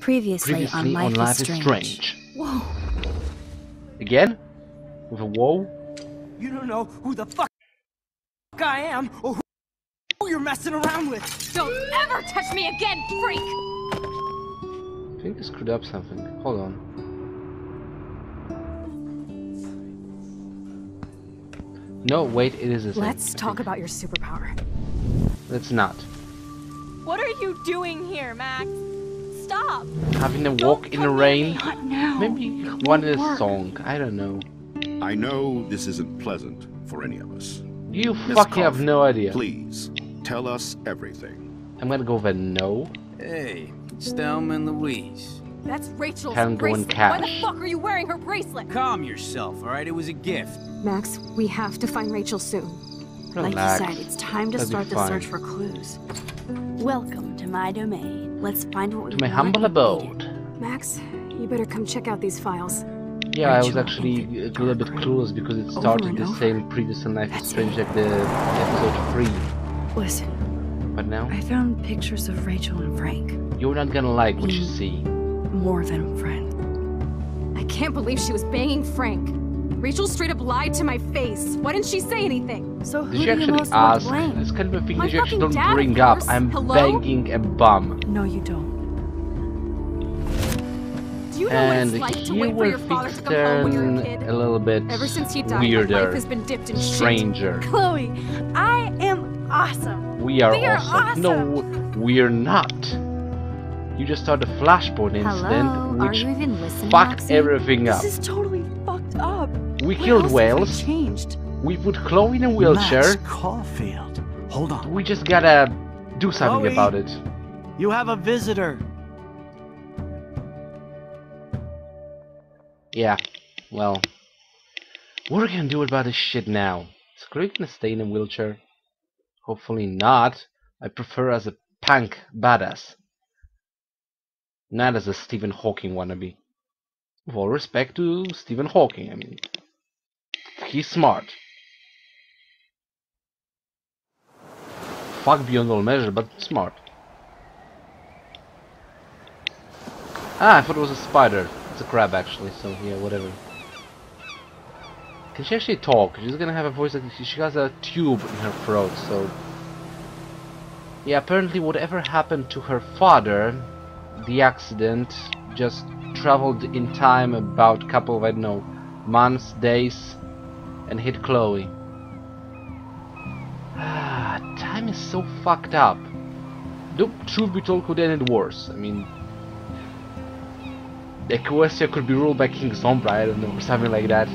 Previously on Life is Strange. Whoa. Again? With a whoa? You don't know who the fuck I am or who you're messing around with. Don't ever touch me again, freak! I think I screwed up something. Hold on. No, wait, it is a thing. Let's talk about your superpower. Let's not. What are you doing here, Max? Stop! Having a walk in the rain? Maybe one is a song. I don't know. I know this isn't pleasant for any of us. You fucking have no idea. Please, tell us everything. I'm gonna go with a no. Hey. Thelma and Louise. That's Rachel's bracelet. Why the fuck are you wearing her bracelet? Calm yourself, alright? It was a gift. Max, we have to find Rachel soon. Relax. Like you said, it's time to start the search for clues. Welcome to my domain. Let's find what we want. To my humble abode. Max, you better come check out these files. Yeah, Rachel, I was actually a little bit clueless because it started the same previous in Life is Strange like the episode 3. Listen. But now? I found pictures of Rachel and Frank. You're not gonna like what you see. More than friend. I can't believe she was banging Frank. Rachel straight up lied to my face. Why didn't she say anything? So who did you actually ask? This kind of a thing that you actually don't bring up. I'm banging a bum. No, you don't. Do you know what it's like to wait for your father to come home when you're a kid? A little bit ever since he died, my life has been dipped in shit. Stranger. Chloe, I am awesome. We are awesome. No, we're not. You just saw the Flashpoint incident, which fucked everything up. This is totally fucked up. We killed whales. We put Chloe in a wheelchair. Caulfield. Hold on. We just gotta do something about it. You have a visitor. Yeah. Well, what are we gonna do about this shit now? Is Chloe gonna stay in a wheelchair? Hopefully not. I prefer as a punk badass. Not as a Stephen Hawking wannabe. With all respect to Stephen Hawking, I mean. He's smart. Fuck beyond all measure, but smart. Ah, I thought it was a spider. It's a crab actually, so yeah, whatever. Can she actually talk? She's gonna have a voice like she has a tube in her throat, so... Yeah, apparently whatever happened to her father... The accident just traveled in time about a couple of, I don't know, months, days, and hit Chloe. Time is so fucked up. Though, truth be told, could end it worse. I mean, Equestria could be ruled by King Sombra, I don't know, or something like that.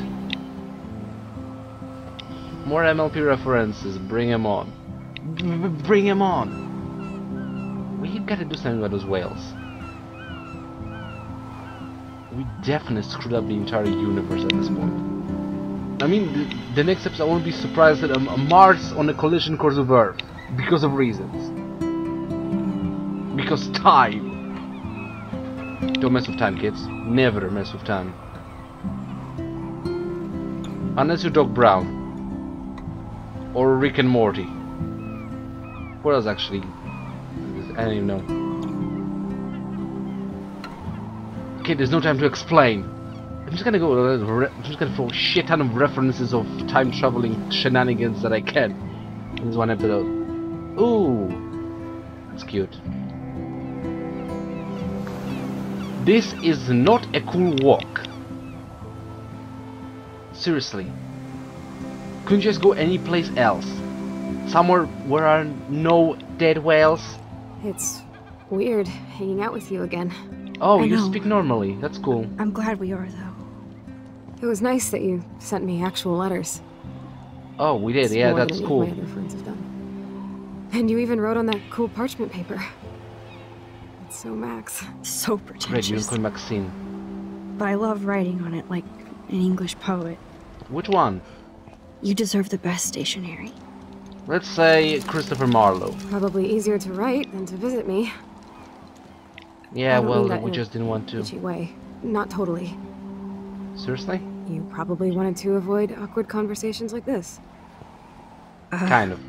More MLP references, bring them on. Bring them on! We gotta do something about those whales. We definitely screwed up the entire universe at this point. I mean, the next episode I won't be surprised that Mars on a collision course with Earth. Because of reasons. Because time. Don't mess with time, kids. Never mess with time. Unless you're Doc Brown. Or Rick and Morty. What else actually? I don't even know. Okay, there's no time to explain. I'm just gonna go. I'm just gonna throw a shit ton of references of time traveling shenanigans that I can in this one episode. Ooh, that's cute. This is not a cool walk. Seriously, couldn't you just go anyplace else? Somewhere where are no dead whales. It's weird hanging out with you again. Oh, you speak normally. That's cool. I'm glad we are, though. It was nice that you sent me actual letters. Oh, we did. Yeah, that's cool. My other friends have done. And you even wrote on that cool parchment paper. It's so Max. So pretentious. Great, Maxine. But I love writing on it like an English poet. Which one? You deserve the best stationery. Let's say Christopher Marlowe. Probably easier to write than to visit me. Yeah, well, we just didn't want to. Not totally. Seriously? You probably wanted to avoid awkward conversations like this. Kind of.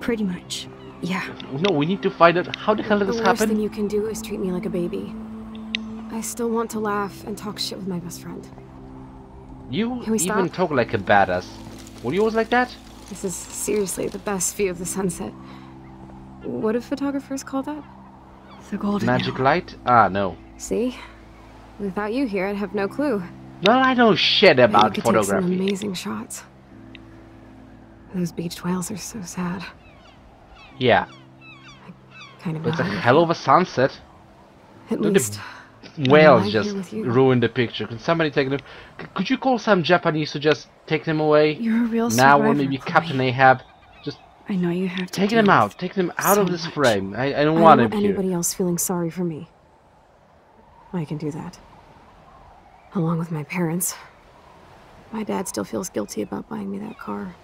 Pretty much. Yeah. No, we need to find out how the hell did this happen. The worst thing you can do is treat me like a baby. I still want to laugh and talk shit with my best friend. You even stop? Talk like a badass. Were you always like that? This is seriously the best view of the sunset. What do photographers call that? The golden magic light? Ah, no. See? Without you here, I'd have no clue. No, I know shit about photography. Take some amazing shots. Those beached whales are so sad. Yeah. Kind of. It's a hell of a sunset. At least. Whales just ruined the picture. Can somebody take them? Could you call some Japanese to just take them away? You're a real survivor, Chloe. Now, or maybe Captain Ahab. Just. I know you have to take them out. Take them out of this frame. I don't want them here. Anybody else feeling sorry for me? I can do that. Along with my parents. My dad still feels guilty about buying me that car.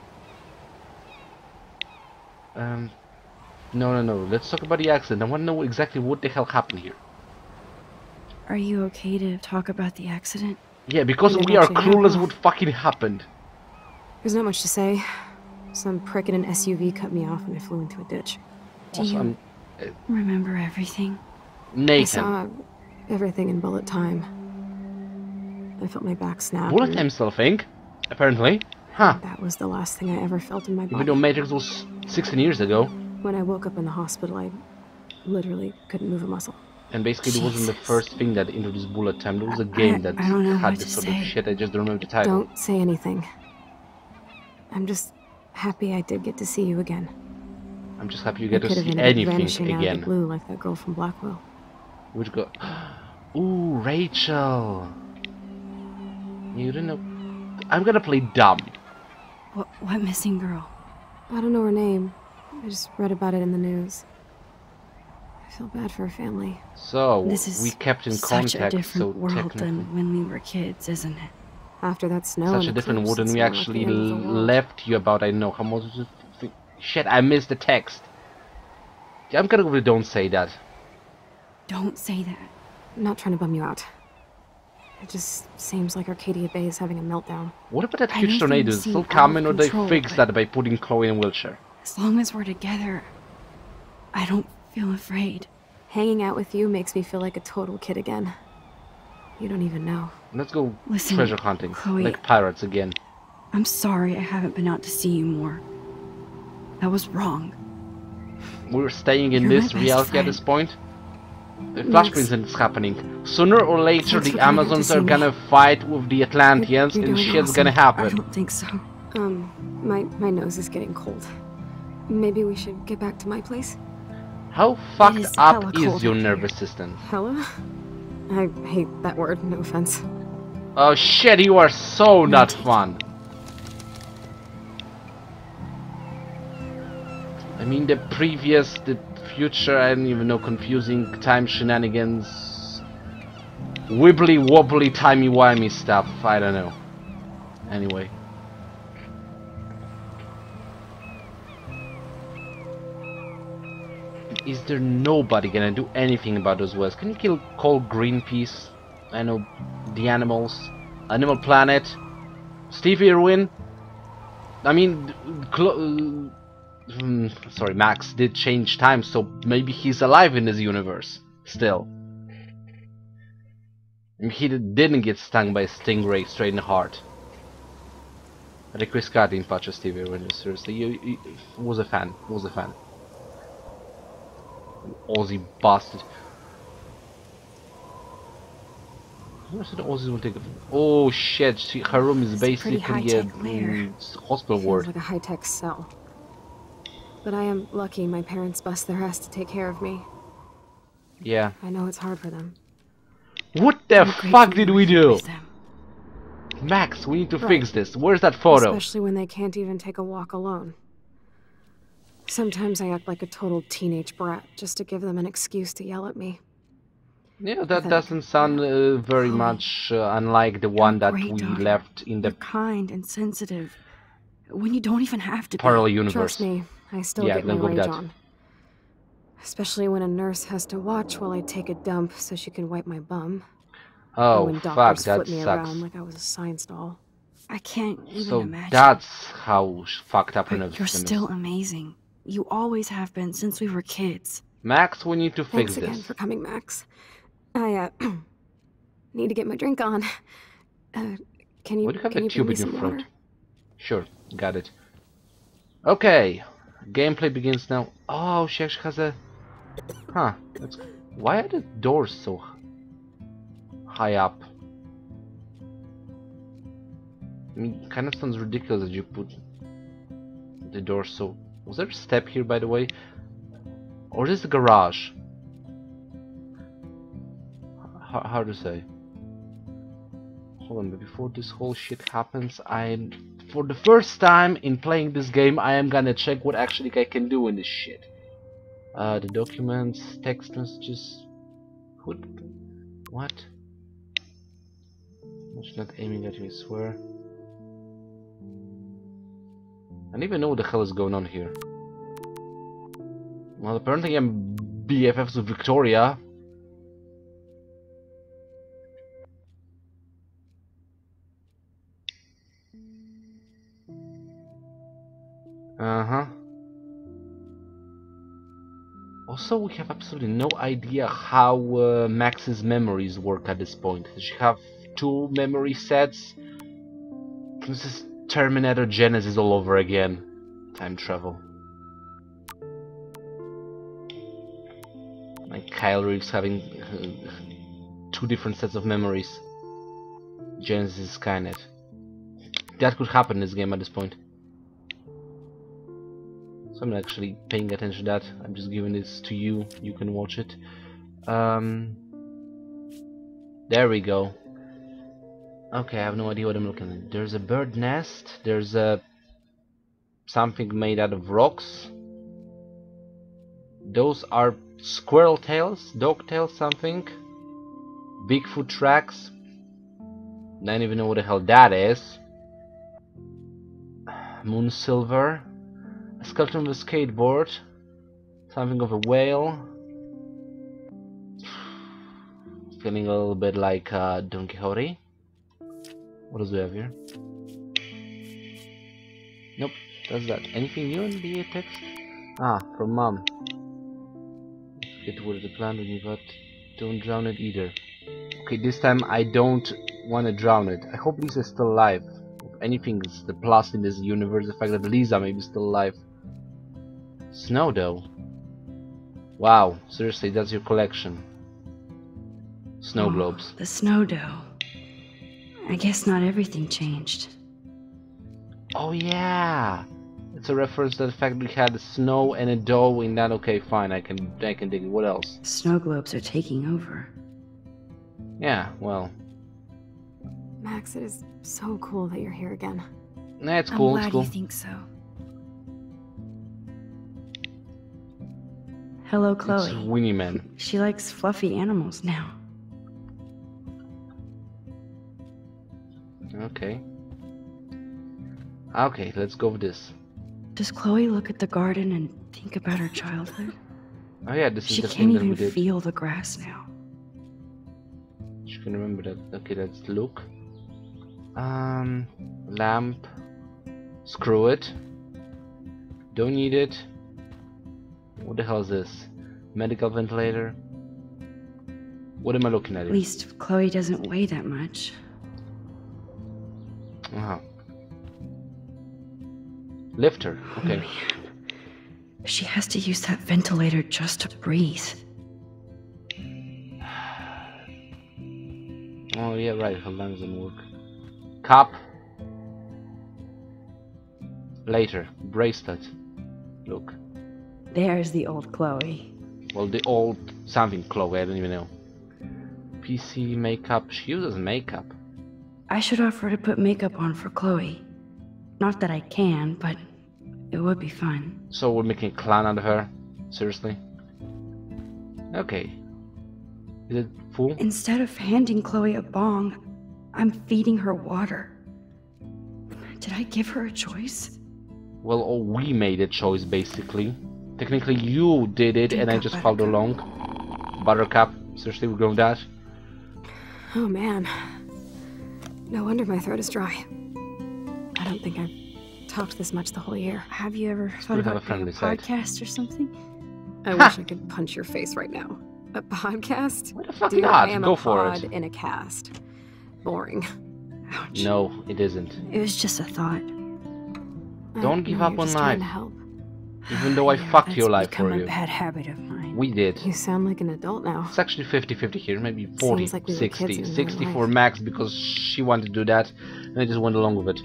No. Let's talk about the accident. I want to know exactly what the hell happened here. Are you okay to talk about the accident? Yeah, because we are clueless what fucking happened. There's not much to say. Some prick in an SUV cut me off and I flew into a ditch. Do you remember everything? Nathan. I saw everything in bullet time. I felt my back snap. Bullet time still think, apparently. Huh. That was the last thing I ever felt in my body. Even though Matrix was 16 years ago. When I woke up in the hospital, I literally couldn't move a muscle. And basically, Jesus. It wasn't the first thing that introduced bullet time. There was a game that had this sort of shit. I just don't remember the title. Don't say anything. I'm just happy I did get to see you again. I'm just happy you get to see anything again. Out of the blue like that girl from Blackwell. Which girl? Ooh, Rachel. You don't know. I'm gonna play dumb. What missing girl? I don't know her name. I just read about it in the news. I feel bad for her family. So we kept in contact. Such a different world than when we were kids, isn't it? After that snow. Such a different world than we actually left you about. I know how much. Shit, I missed the text. I'm gonna go with don't say that. Don't say that. I'm not trying to bum you out. It just seems like Arcadia Bay is having a meltdown. What about that huge tornado? Is it still coming, or they fix that by putting Chloe in a wheelchair? As long as we're together, I don't feel afraid. Hanging out with you makes me feel like a total kid again. You don't even know. Let's go treasure hunting, Chloe, like pirates again. I'm sorry I haven't been out to see you more. That was wrong. We're staying in this reality at this point. The Flash Crimson is happening. Sooner or later, the Amazons are gonna fight with the Atlanteans, and shit's gonna happen. I don't think so. My nose is getting cold. Maybe we should get back to my place? How fucked up is your nervous system? Hella? I hate that word, no offense. Oh shit, you are so not fun. I mean the previous, the future, I don't even know, confusing time shenanigans. Wibbly wobbly timey-wimey stuff, I don't know. Anyway. Is there nobody gonna do anything about those whales? Can you call Greenpeace? I know the animals, Animal Planet, Steve Irwin. I mean, sorry, Max did change time, so maybe he's alive in this universe still. He didn't get stung by a stingray straight in the heart. Chris Scott didn't touch Steve Irwin. Seriously, you was a fan. Was a fan. Aussie bastard. Where should Aussies will take it? Oh shit, her room is basically a hospital ward. Like a high-tech cell. But I am lucky my parents bust their ass to take care of me. Yeah. I know it's hard for them. What the fuck did we do? Max, we need to fix this. Where's that photo? Especially when they can't even take a walk alone. Sometimes I act like a total teenage brat, just to give them an excuse to yell at me. Yeah, that doesn't sound very much unlike the one that we left in the... You're kind and sensitive, when you don't even have to parallel universe. Trust me, I still get my rage on. Especially when a nurse has to watch while I take a dump so she can wipe my bum. Oh, when doctors flip me around like I was a science doll. I can't even imagine. So that's how fucked up her nervous system is. You're still amazing. You always have been since we were kids. Max, we need to fix this. Thanks again for coming, Max. I Need to get my drink on. Can you? Would you have a tube in your front? Sure, got it. Okay, gameplay begins now. Oh, she actually has a. Huh? That's... Why are the doors so high up? I mean, it kind of sounds ridiculous that you put the door so. Was there a step here, by the way? Or is this the garage? Hard to say. Hold on, but before this whole shit happens, for the first time in playing this game, I am gonna check what actually I can do in this shit. The documents, text messages. What? It's not aiming at me, I swear. I don't even know what the hell is going on here. Well, apparently I'm BFFs with Victoria. Also, we have absolutely no idea how Max's memories work at this point. Does she have two memory sets? This is Terminator Genesis all over again. Time travel. Like Kyle Reeves having two different sets of memories. Genesis Skynet. That could happen in this game at this point. So I'm not actually paying attention to that. I'm just giving this to you. You can watch it. There we go. Okay, I have no idea what I'm looking at. There's a bird nest. There's a something made out of rocks. Those are squirrel tails, dog tails, something. Bigfoot tracks. I don't even know what the hell that is. Moon silver. A skeleton with a skateboard, something of a whale. Feeling a little bit like Don Quixote. What does we have here? Nope, that's that. Anything new in the text? Ah, from Mom. Get rid of the plant, but don't drown it either. Okay, this time I don't want to drown it. I hope Lisa's still alive. If anything is the plus in this universe, the fact that Lisa may be still alive. Snow though. Wow, seriously, that's your collection. Snow globes. The snow dough. I guess not everything changed. Oh yeah. It's a reference to the fact that we had snow and a dough in that. Okay, fine, I can dig it. What else? Snow globes are taking over. Yeah, well. Max, it is so cool that you're here again. That's cool, it's cool. I'm glad you think so. Hello, Chloe. It's Winnie Man. She likes fluffy animals now. Okay. Okay, let's go with this. Does Chloe look at the garden and think about her childhood? Oh yeah, this is the thing that we did. She can't even feel the grass now. She can remember that. Okay, let's look. Lamp. Screw it. Don't need it. What the hell is this? Medical ventilator. What am I looking at? At least Chloe doesn't weigh that much. Uh-huh. Lifter. Okay. Oh, man. She has to use that ventilator just to breathe. Oh yeah, right. Her lungs don't work. Cup. Later. Bracelet. Look. There's the old Chloe. Well, the old something Chloe, I don't even know. PC makeup. She uses makeup. I should offer to put makeup on for Chloe. Not that I can, but it would be fun. So we're making a clown out of her? Seriously? Okay. Is it full? Instead of handing Chloe a bong, I'm feeding her water. Did I give her a choice? Well, oh, we made a choice, basically. Technically, you did it, and I just followed along. Buttercup. Seriously, we're going that? Oh, man. No wonder my throat is dry. I don't think I've talked this much the whole year. Have you ever thought about a podcast or something? I wish I could punch your face right now. A podcast? What the fuck? Dude, I am a pod in a cast. Boring. Ouch. No, it isn't. It was just a thought. Don't give up on life. Even though I fucked your life for you. It's become a bad habit of mine. We did. You sound like an adult now. It's actually 50-50 here, maybe 40, like we 60, 60 for Max because she wanted to do that and I just went along with it.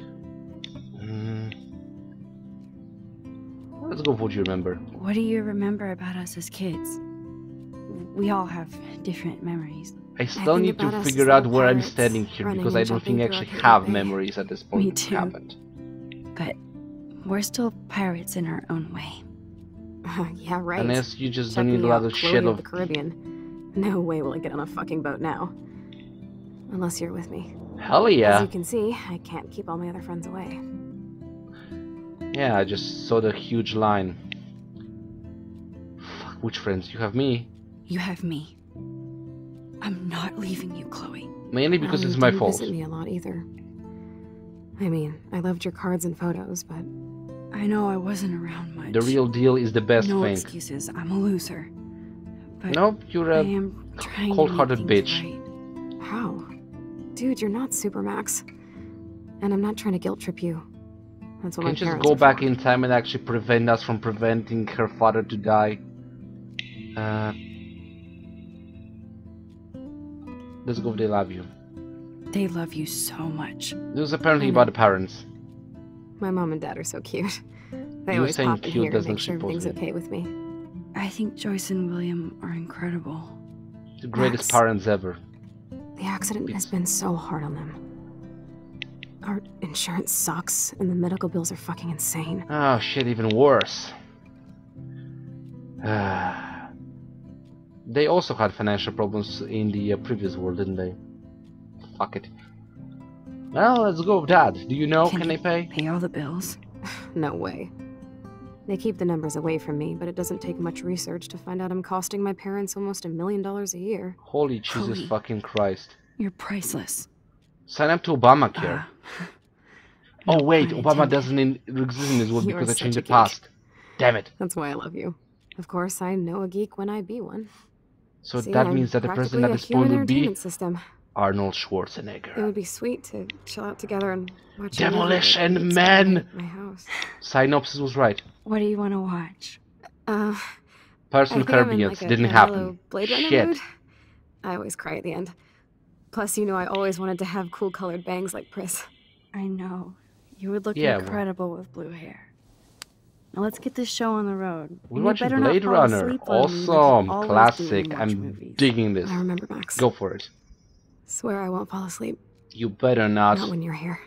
Let's go for what you remember. What do you remember about us as kids? We all have different memories. I still need to figure out where I'm standing here because I don't think I actually have memories at this point. Me too. But we're still pirates in our own way. Yeah, right. Unless you just don't need a lot of shit of the Caribbean. No way will I get on a fucking boat now. Unless you're with me. Hell yeah. As you can see, I can't keep all my other friends away. Yeah, I just saw the huge line. Fuck, which friends? You have me. You have me. I'm not leaving you, Chloe. Mainly because it's my fault. You didn't visit me a lot either. I mean, I loved your cards and photos, but I know I wasn't around much. The real deal is the best thing. No excuses. I'm a loser. But nope, you're a cold-hearted bitch. Right. How? Dude, you're not Supermax. And I'm not trying to guilt trip you. That's what my parents are for. Can you just go back in time and actually prevent us from preventing her father to die? Let's go. They love you. They love you so much. It was apparently about the parents. My mom and dad are so cute. They always pop in here and make sure everything's okay with me. I think Joyce and William are incredible. The greatest parents ever. The accident has been so hard on them. Our insurance sucks, and the medical bills are fucking insane. Oh shit, even worse. They also had financial problems in the previous world, didn't they? Fuck it. Well, let's go with that. Do you know, can they pay? Pay all the bills? No way. They keep the numbers away from me, but it doesn't take much research to find out I'm costing my parents almost $1 million a year. Holy Jesus fucking Christ. You're priceless. Sign up to Obamacare. No, oh wait, Obama doesn't exist in this world because I changed the past. Damn it. That's why I love you. Of course, I know a geek when I be one. So see, that means that the president at this point would be Arnold Schwarzenegger. It would be sweet to chill out together and watch Demolition Man. My house. Synopsis was right. What do you want to watch? Personal Caribbean like didn't happen. Blade Runner mood. I always cry at the end. Plus, you know, I always wanted to have cool colored bangs like Pris. I know. You would look incredible with blue hair. Now let's get this show on the road. We watched Blade Runner. Awesome. Classic. I'm digging this. I remember, Max. Go for it. Swear I won't fall asleep. You better not. Not when you're here.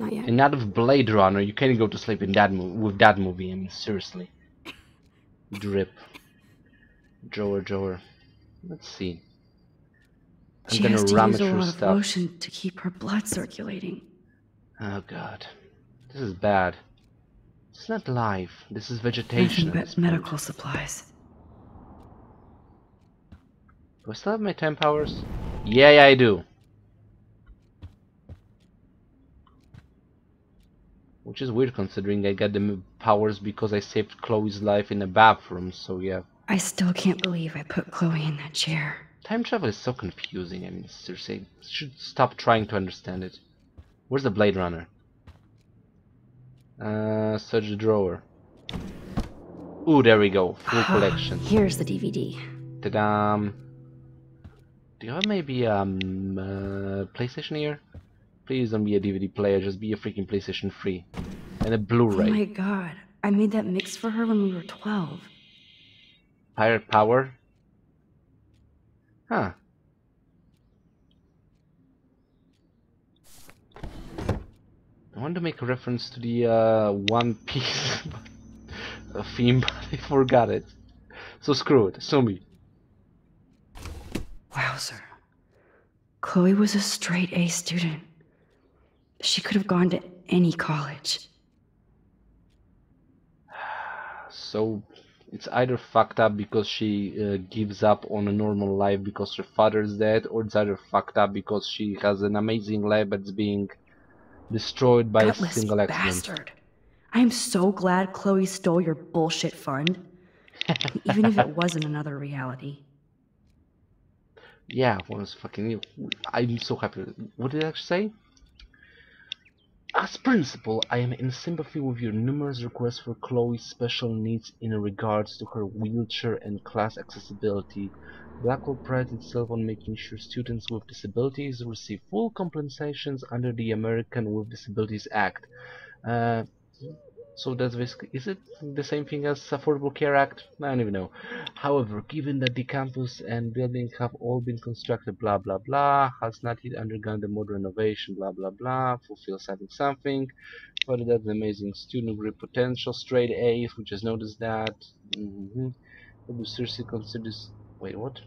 Not yet. And not with Blade Runner. You can't go to sleep in that with that movie. I mean, seriously. Drip. Joer. Let's see. I'm she has to use a lot of lotion to keep her blood circulating. Oh god. This is bad. It's not life. This is vegetation. Nothing but medical supplies. Do I still have my 10 powers? Yeah, I do. Which is weird considering I got the powers because I saved Chloe's life in the bathroom, so yeah. I still can't believe I put Chloe in that chair. Time travel is so confusing. I mean, seriously. I should stop trying to understand it. Where's the Blade Runner? Search the drawer. Ooh, there we go. Full collection. Here's the DVD. Ta-da! Do you have maybe PlayStation here? Please don't be a DVD player. Just be a freaking PlayStation 3 and a Blu-ray. Oh my god! I made that mix for her when we were 12. Pirate Power. Huh. I want to make a reference to the One Piece theme, but I forgot it. So screw it, sue me. Wowzer. Chloe was a straight A student. She could have gone to any college. So it's either fucked up because she gives up on a normal life because her father's dead, or it's either fucked up because she has an amazing life that's being destroyed by a single accident. Bastard. I am so glad Chloe stole your bullshit fund. Even if it wasn't another reality. Yeah, one is fucking new. I'm so happy. What did I actually say? As principal, I am in sympathy with your numerous requests for Chloe's special needs in regards to her wheelchair and class accessibility. Blackwell prides itself on making sure students with disabilities receive full compensations under the American with Disabilities Act. So that's basically, is it the same thing as Affordable Care Act? I don't even know. However, given that the campus and building have all been constructed, blah blah blah, has not yet undergone the modern renovation, blah blah blah, fulfill something. Further that, the amazing student with potential, straight A's, we just noticed that. We seriously considers. Wait, what?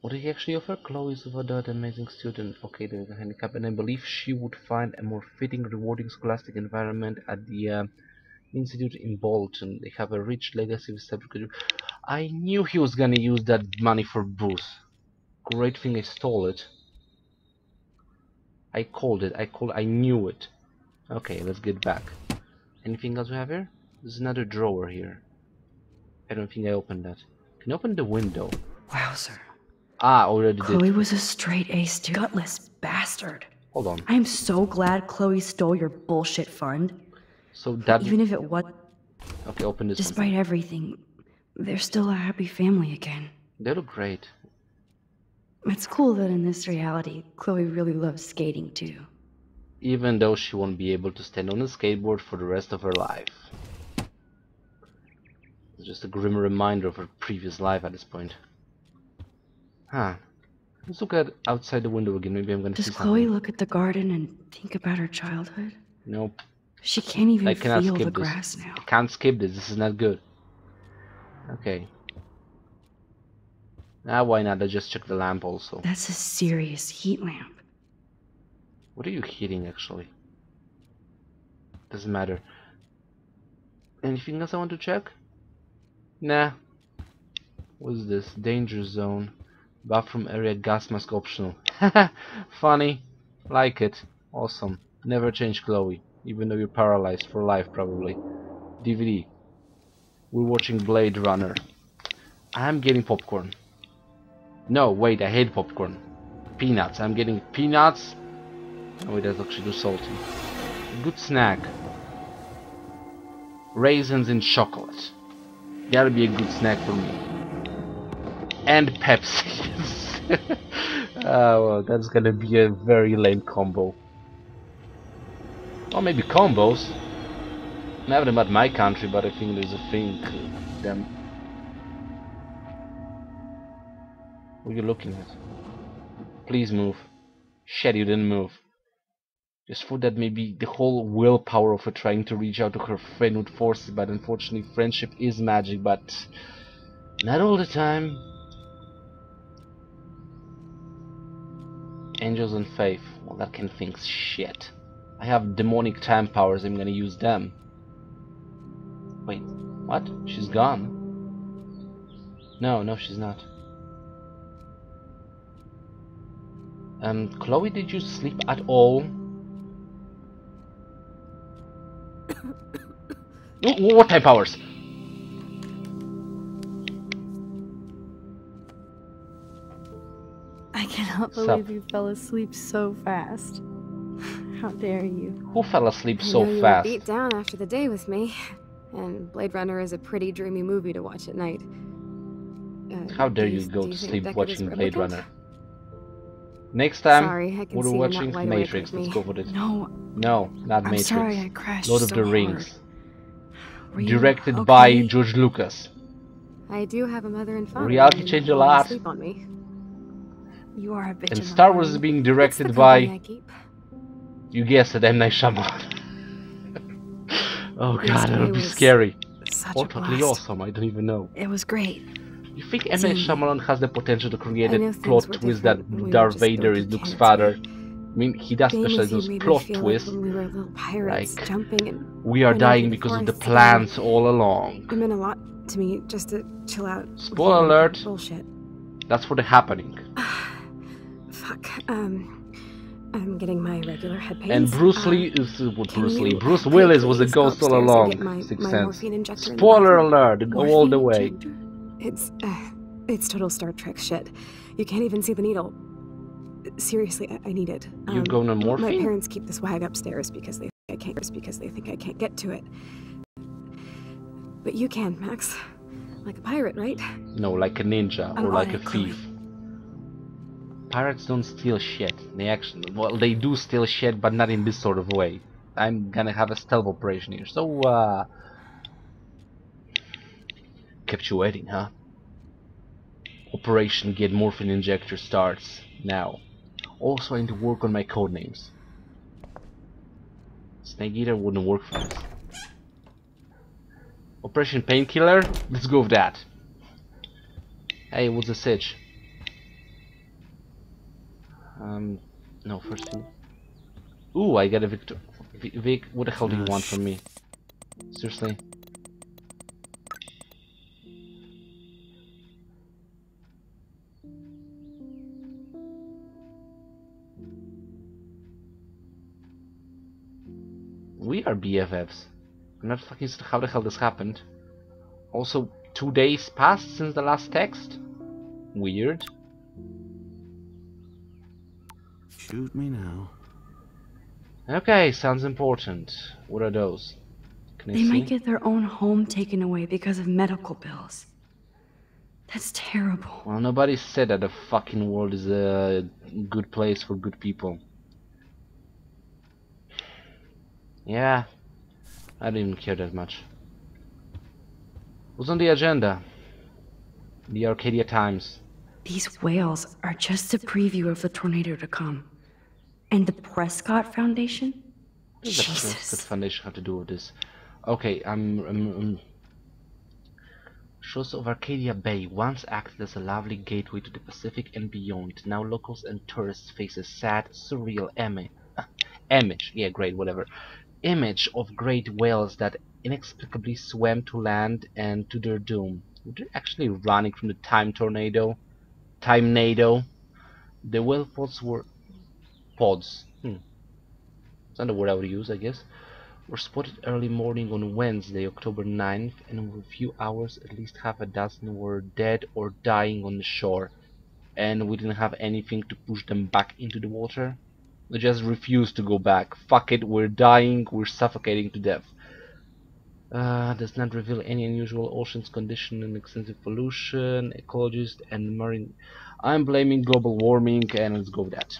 What did he actually offer? Chloe's without an amazing student. Okay, there's a handicap, and I believe she would find a more fitting, rewarding scholastic environment at the institute in Bolton. They have a rich legacy of subject. I knew he was gonna use that money for booze. Great thing I stole it. I called it. I knew it. Okay, let's get back. Anything else we have here? There's another drawer here. I don't think I opened that. Can you open the window? Wow, sir. Ah, already Chloe did. Chloe was a straight A student. Gutless bastard. Hold on. I'm so glad Chloe stole your bullshit fund. So that... Even if it was... Okay, open this. Despite one. Everything, they're still a happy family again. They look great. It's cool that in this reality, Chloe really loves skating too. Even though she won't be able to stand on a skateboard for the rest of her life. It's just a grim reminder of her previous life at this point. Huh. Let's look at outside the window again. Maybe I'm gonna see something. Does Chloe look at the garden and think about her childhood? Nope. She can't even feel the grass now. I can't skip this. This is not good. Okay. Ah, why not? I just checked the lamp also. That's a serious heat lamp. What are you heating actually? Doesn't matter. Anything else I want to check? Nah. What's this? Danger zone. Bathroom area, gas mask optional. Funny. Like it. Awesome. Never change Chloe. Even though you're paralyzed for life, probably. DVD. We're watching Blade Runner. I'm getting popcorn. No, wait, I hate popcorn. Peanuts. I'm getting peanuts. Oh, wait, that's actually too salty. Good snack. Raisins and chocolate. That'll be a good snack for me. And Pepsi. Oh, well, that's gonna be a very lame combo. Or maybe combos. Never about my country, but I think there's a thing to them. What are you looking at? Please move. Shit, you didn't move. Just thought that maybe the whole willpower of her trying to reach out to her friend would force it, but unfortunately friendship is magic, but not all the time. Angels and faith. Well, that can think shit. I have demonic time powers. I'm gonna use them. Wait, what? She's gone. No, she's not. Chloe, did you sleep at all? What time powers? I can't believe you fell asleep so fast. How dare you? Who fell asleep so fast? You were beat down after the day with me, and Blade Runner is a pretty dreamy movie to watch at night. How dare you go to sleep watching Blade Runner? Next time, we're watching Matrix. Let's go for this. No, not Matrix. Sorry, I crashed Lord of the Rings, directed by George Lucas. I do have a mother and father. Reality changed a lot. You are a bitch. And Star Wars is being directed by, you guessed it, M. Night Shyamalan. Oh god, that would be scary. Or totally awesome, I don't even know. It was great. You think M. Night Shyamalan has the potential to create a plot twist that Darth Vader is Luke's father? I mean, he does specialize those plot twists, like, we are dying because of the plants all along. It meant a lot to me just to chill out. Spoiler alert. Bullshit. That's what is happening. Fuck. I'm getting my regular head pains. And Bruce Lee is what Bruce Lee. Bruce Willis was a ghost all along. Sixth Sense. Spoiler alert! Go all the way. It's total Star Trek shit. You can't even see the needle. Seriously, I need it. You go to morphine? My parents keep this wag upstairs because they think I can't. Because they think I can't get to it. But you can, Max. Like a pirate, right? No, like a ninja or like a thief. Pirates don't steal shit. They actually, well, they do steal shit, but not in this sort of way. I'm gonna have a stealth operation here, so kept you waiting, huh? Operation Get Morphine Injector starts now. Also, I need to work on my code names. Snake Eater wouldn't work for us. Operation Painkiller. Let's go with that. Hey, what's the sitch? No, first two. Ooh, I got a Victor. Vic, what the hell do you want from me? Seriously? We are BFFs. I'm not fucking sure how the hell this happened. Also, 2 days passed since the last text? Weird. Shoot me now. Okay, sounds important. What are those? Can they see? Might get their own home taken away because of medical bills. That's terrible. Well, nobody said that the fucking world is a good place for good people. Yeah. I don't even care that much. What's on the agenda? The Arcadia Times. These whales are just a preview of the tornado to come. And the Prescott Foundation? Jesus. The Prescott Foundation had to do with this. Okay, Shores of Arcadia Bay once acted as a lovely gateway to the Pacific and beyond. Now locals and tourists face a sad, surreal image. Yeah, great, whatever. Image of great whales that inexplicably swam to land and to their doom. They're actually running from the Time Nado. The whale pods were It's not a word I would use, I guess. Were spotted early morning on Wednesday, October 9th, and in a few hours, at least half a dozen were dead or dying on the shore. And we didn't have anything to push them back into the water. We just refused to go back. Fuck it, we're dying, we're suffocating to death. Does not reveal any unusual oceans condition and extensive pollution, ecologist and marine. I'm blaming global warming, and let's go with that.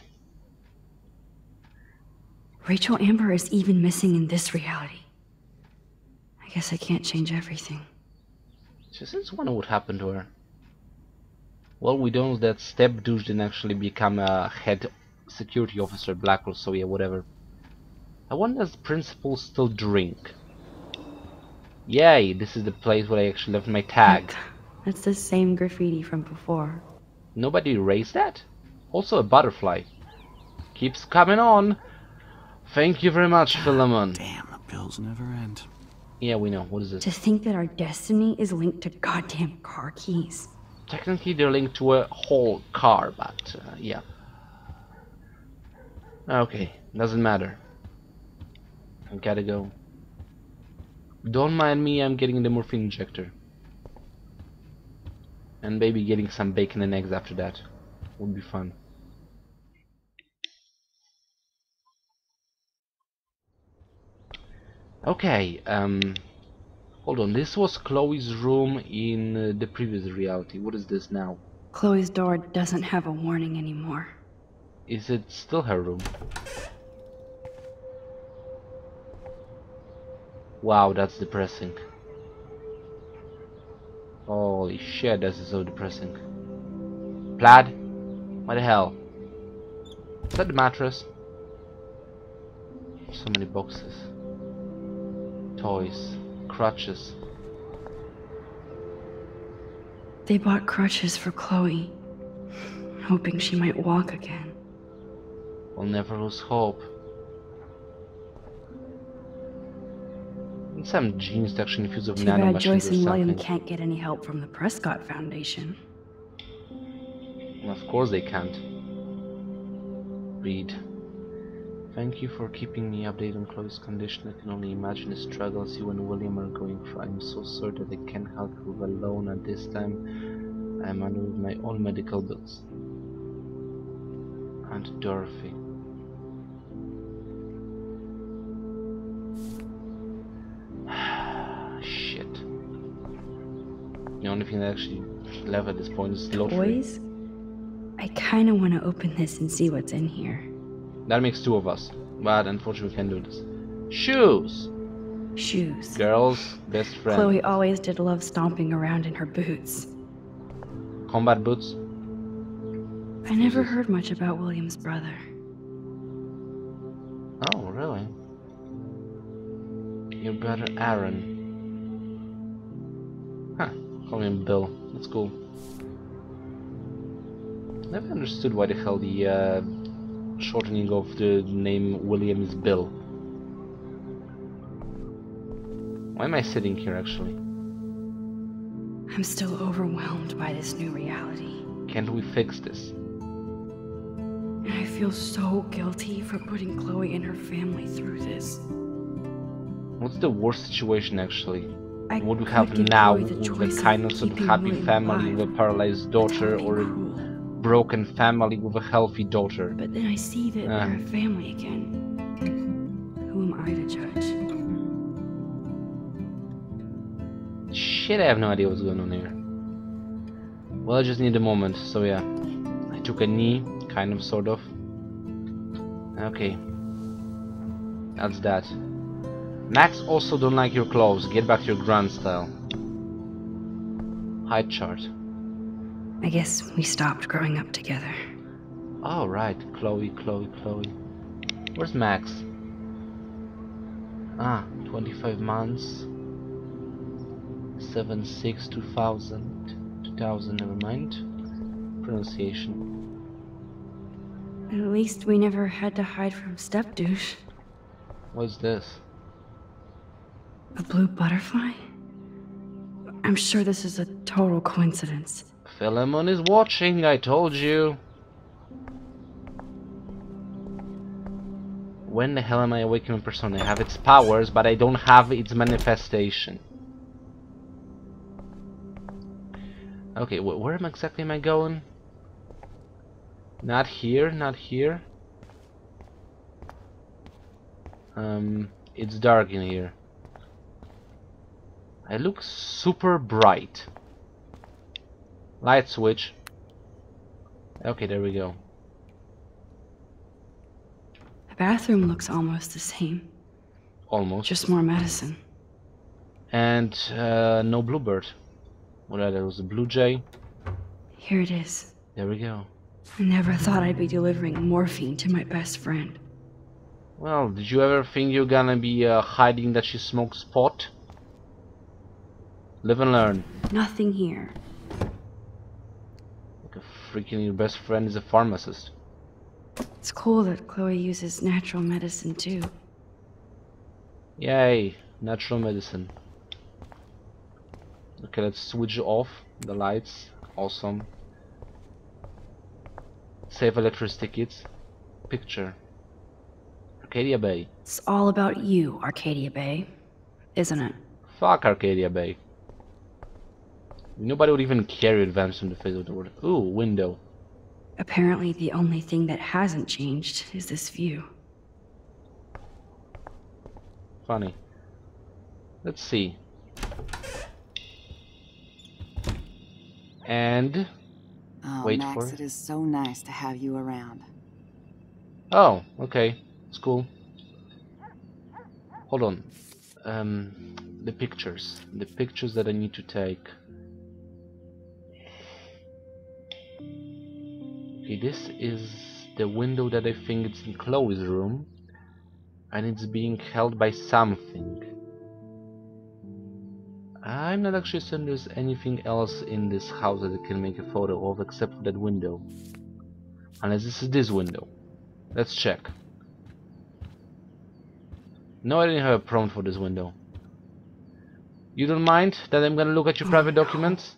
Rachel Amber is even missing in this reality. I guess I can't change everything. Just wonder what happened to her. Well, we don't know that Step Douche didn't actually become a head security officer at Blackwell, so yeah, whatever. I wonder if principals still drink. Yay, this is the place where I actually left my tag. That's the same graffiti from before. Nobody erased that? Also a butterfly. Keeps coming on. Thank you very much, Philemon. Damn, the bills never end. Yeah, we know. What is this? To think that our destiny is linked to goddamn car keys. Technically, they're linked to a whole car, but yeah. Okay, doesn't matter. I gotta go. Don't mind me, I'm getting the morphine injector. And maybe getting some bacon and eggs after that. Would be fun. Okay, hold on, this was Chloe's room in the previous reality. What is this now? Chloe's door doesn't have a warning anymore. Is it still her room? Wow, that's depressing. Holy shit, this is so depressing. Plaid? What the hell? Is that the mattress? So many boxes. Toys. Crutches. They bought crutches for Chloe, hoping she might walk again. We'll never lose hope. Some gene section infused of nanomachines. Too bad Joyce and William can't get any help from the Prescott Foundation. Well, of course they can't. Read. Thank you for keeping me updated on Chloe's condition. I can only imagine the struggles you and William are going through. I'm so sorry that I can't help you alone at this time. I'm under my own medical bills. Aunt Dorothy. Shit. The only thing I actually left at this point is the lottery. Boys, I kind of want to open this and see what's in here. That makes two of us, but unfortunately we can't do this. Shoes! Shoes. Girl's best friend. Chloe always did love stomping around in her boots. Combat boots? I never heard much about William's brother. Oh, really? Your brother Aaron. Huh, call him Bill. That's cool. Never understood why the hell the shortening of the name William is Bill. Why am I sitting here actually? I'm still overwhelmed by this new reality. Can't we fix this? And I feel so guilty for putting Chloe and her family through this. What's the worst situation actually? What do we have now? The kindness of a happy family with a paralyzed daughter, or a broken family with a healthy daughter. But then I see that we're a family again. Who am I to judge? Shit, I have no idea what's going on here. Well, I just need a moment, so yeah. I took a knee, kind of, sort of. Okay. That's that. Max also don't like your clothes. Get back to your grand style. Height chart. I guess we stopped growing up together. Oh, right. Chloe, Chloe, Chloe. Where's Max? Ah, 25 months. 7-6, 2000. 2000, never mind. Pronunciation. At least we never had to hide from step-douche. What's this? A blue butterfly? I'm sure this is a total coincidence. Philemon is watching, I told you. When the hell am I awakening persona? I have its powers, but I don't have its manifestation. Okay, where exactly am I going? Not here, not here. It's dark in here. I look super bright. Light switch. Okay, there we go. The bathroom looks almost the same. Almost. Just more medicine. And no bluebird. What that was a blue jay. Here it is. There we go. I never thought I'd be delivering morphine to my best friend. Well, did you ever think you're gonna be hiding that she smokes pot? Live and learn. Nothing here. Freaking your best friend is a pharmacist. It's cool that Chloe uses natural medicine too. Yay, natural medicine. Okay, let's switch off the lights. Awesome. Save electricity kits. Picture. Arcadia Bay. It's all about you, Arcadia Bay, isn't it? Fuck Arcadia Bay. Nobody would even carry advanced in the face of the world. Ooh, window. Apparently the only thing that hasn't changed is this view. Funny. Let's see. And... oh, wait, Max, for it. It is so nice to have you around. Oh, okay. It's cool. Hold on. The pictures. The pictures that I need to take. This is the window that I think it's in Chloe's room, and it's being held by something. I'm not actually certain there's anything else in this house that I can make a photo of except for that window. Unless this is this window. Let's check. No, I didn't have a prompt for this window. You don't mind that I'm gonna look at your private documents?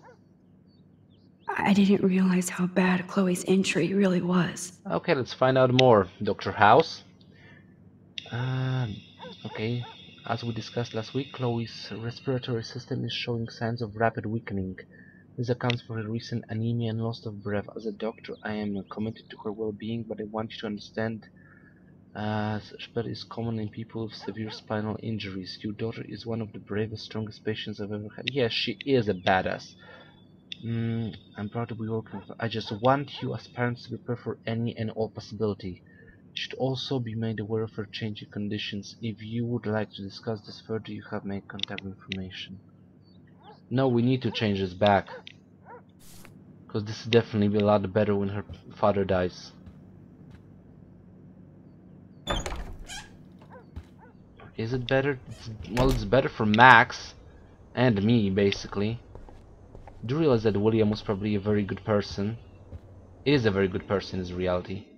I didn't realize how bad Chloe's injury really was. Okay, let's find out more, Dr. House. Okay, as we discussed last week, Chloe's respiratory system is showing signs of rapid weakening. This accounts for her recent anemia and loss of breath. As a doctor, I am committed to her well-being, but I want you to understand such pain is common in people with severe spinal injuries. Your daughter is one of the bravest, strongest patients I've ever had. Yes, she is a badass. I'm proud to be working with her. I just want you as parents to prepare for any and all possibility. You should also be made aware of her changing conditions. If you would like to discuss this further, you have my contact information. No, we need to change this back, because this will definitely be a lot better when her father dies. Is it better? Well, it's better for Max and me, basically. Do you realize that William was probably a very good person? Is a very good person, is reality.